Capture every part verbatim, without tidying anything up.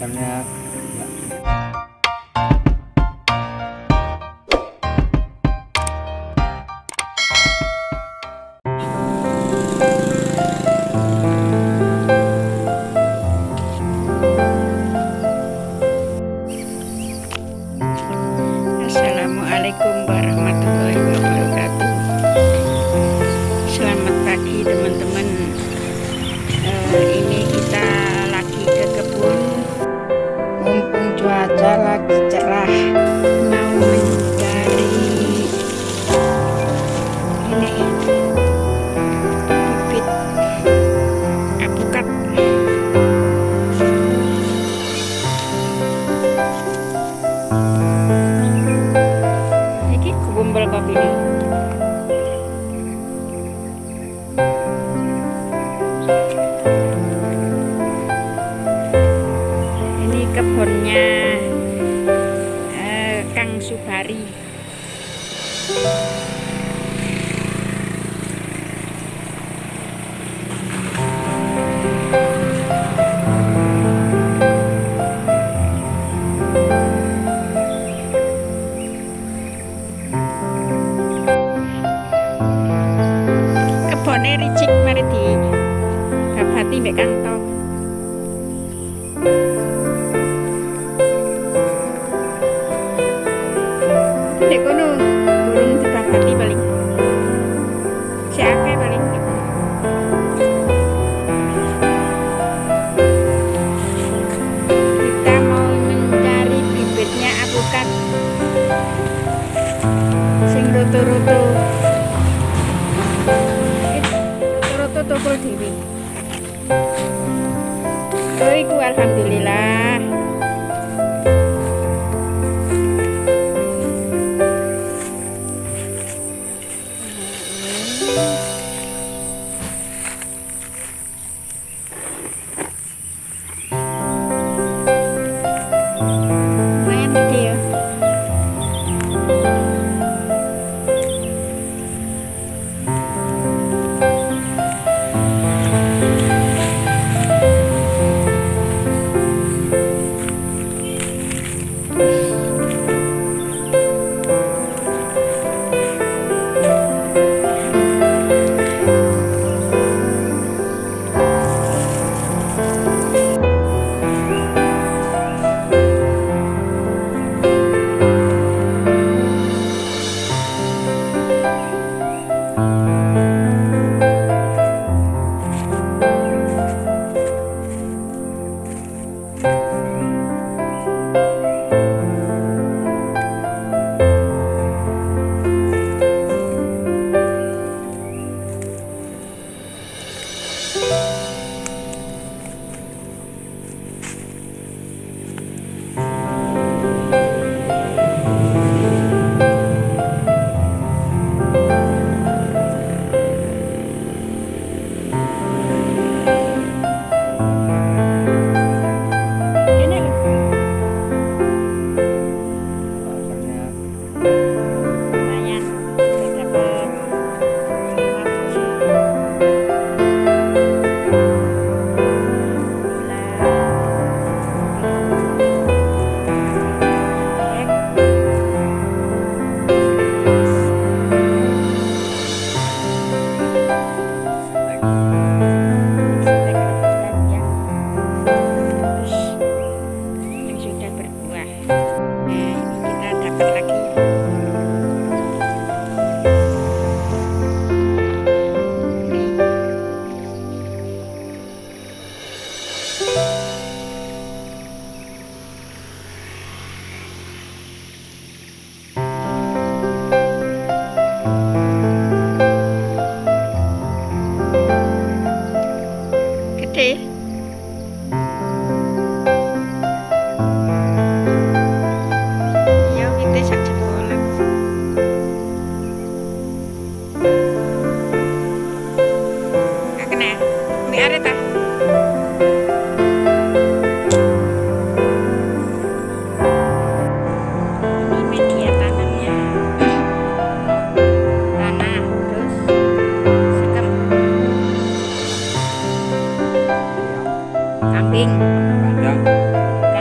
ikannya. Assalamualaikum warahmatullahi wabarakatuh. Selamat pagi teman-teman. e, Ini kita lagi ke kebun. Mumpung cuaca lagi cerah, mau mencari ini bibit apukat. Kopi ini ini kebunnya eh, Kang Subari. Ini ricik mari di babati mbek kantong. Nek kono burung di babati paling siapa paling kita mau mencari bibitnya apukat sing roto-roto. Toko dewi. Oiku alhamdulillah. Lumayan gede ya. Kambing, kandang,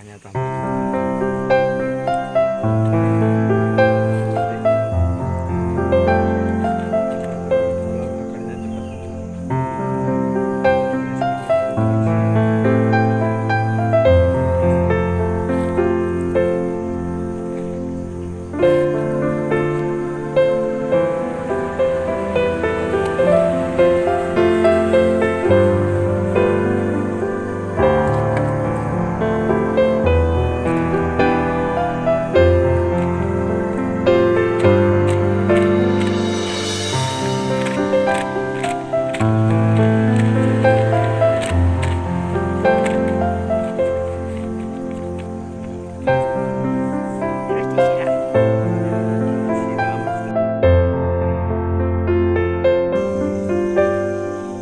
tengahnya tambah.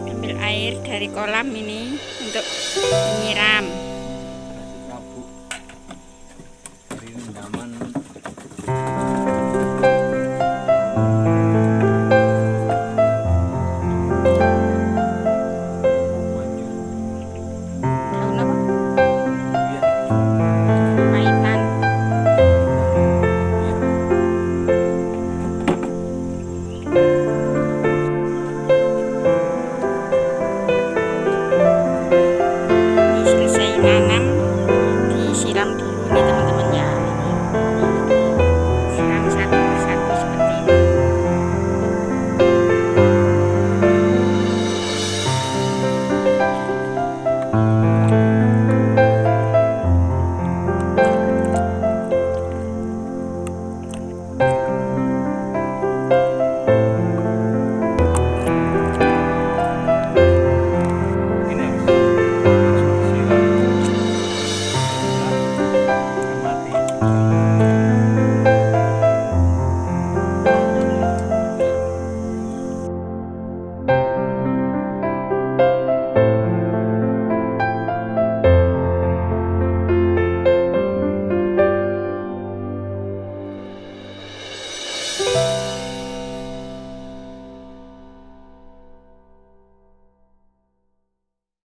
Ambil air dari kolam ini untuk menyiram.